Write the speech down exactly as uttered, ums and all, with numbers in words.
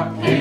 clock.